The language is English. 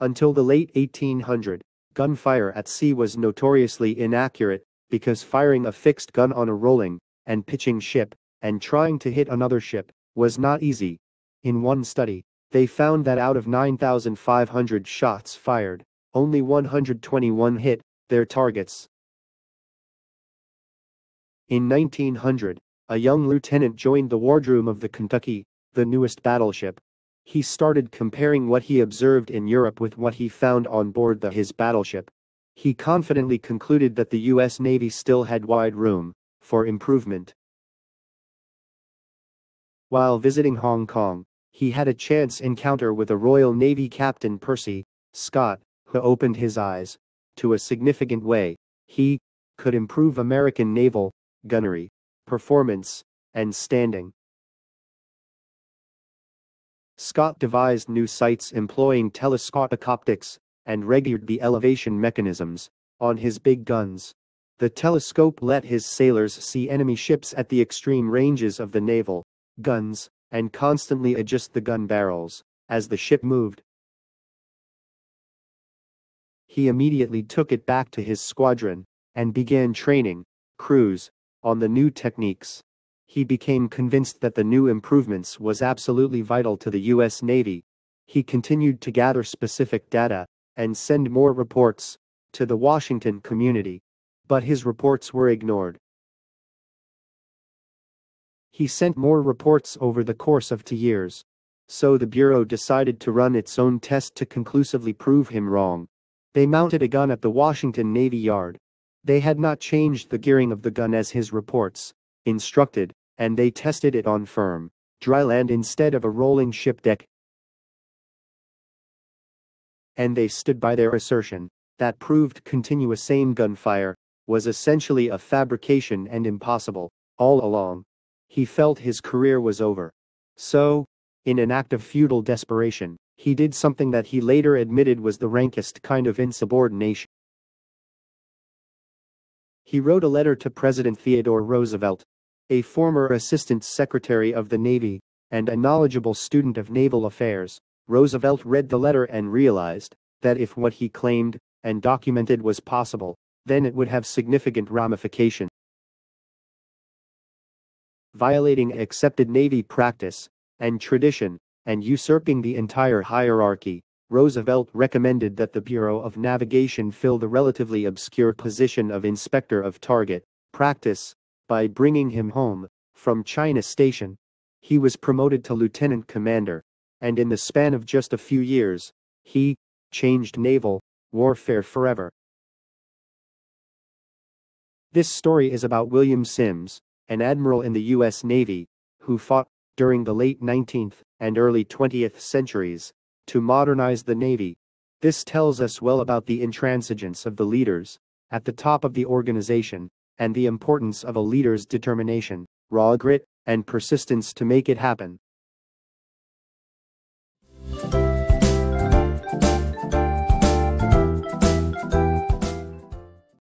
Until the late 1800s, gunfire at sea was notoriously inaccurate, because firing a fixed gun on a rolling and pitching ship and trying to hit another ship was not easy. In one study, they found that out of 9,500 shots fired, only 121 hit their targets. In 1900, a young lieutenant joined the wardroom of the Kentucky, the newest battleship. He started comparing what he observed in Europe with what he found on board his battleship. He confidently concluded that the U.S. Navy still had wide room for improvement. While visiting Hong Kong, he had a chance encounter with a Royal Navy captain, Percy Scott, who opened his eyes to a significant way he could improve American naval gunnery performance and standing. Scott devised new sights employing telescopic optics and regulated the elevation mechanisms on his big guns. The telescope let his sailors see enemy ships at the extreme ranges of the naval guns and constantly adjust the gun barrels as the ship moved. He immediately took it back to his squadron and began training crews on the new techniques. He became convinced that the new improvements was absolutely vital to the U.S. Navy. He continued to gather specific data and send more reports to the Washington community, but his reports were ignored. He sent more reports over the course of 2 years. So the Bureau decided to run its own test to conclusively prove him wrong. They mounted a gun at the Washington Navy Yard. They had not changed the gearing of the gun as his reports instructed, and they tested it on firm, dry land instead of a rolling ship deck. And they stood by their assertion that proved continuous same gunfire was essentially a fabrication and impossible all along. He felt his career was over. So, in an act of futile desperation, he did something that he later admitted was the rankest kind of insubordination. He wrote a letter to President Theodore Roosevelt, a former Assistant Secretary of the Navy and a knowledgeable student of naval affairs. Roosevelt read the letter and realized that if what he claimed and documented was possible, then it would have significant ramifications. Violating accepted Navy practice and tradition, and usurping the entire hierarchy, Roosevelt recommended that the Bureau of Navigation fill the relatively obscure position of Inspector of Target Practice by bringing him home from China Station. He was promoted to Lieutenant Commander, and in the span of just a few years, he changed naval warfare forever. This story is about William Sims, an admiral in the U.S. Navy, who fought during the late 19th and early 20th centuries to modernize the Navy. This tells us well about the intransigence of the leaders at the top of the organization and the importance of a leader's determination, raw grit, and persistence to make it happen.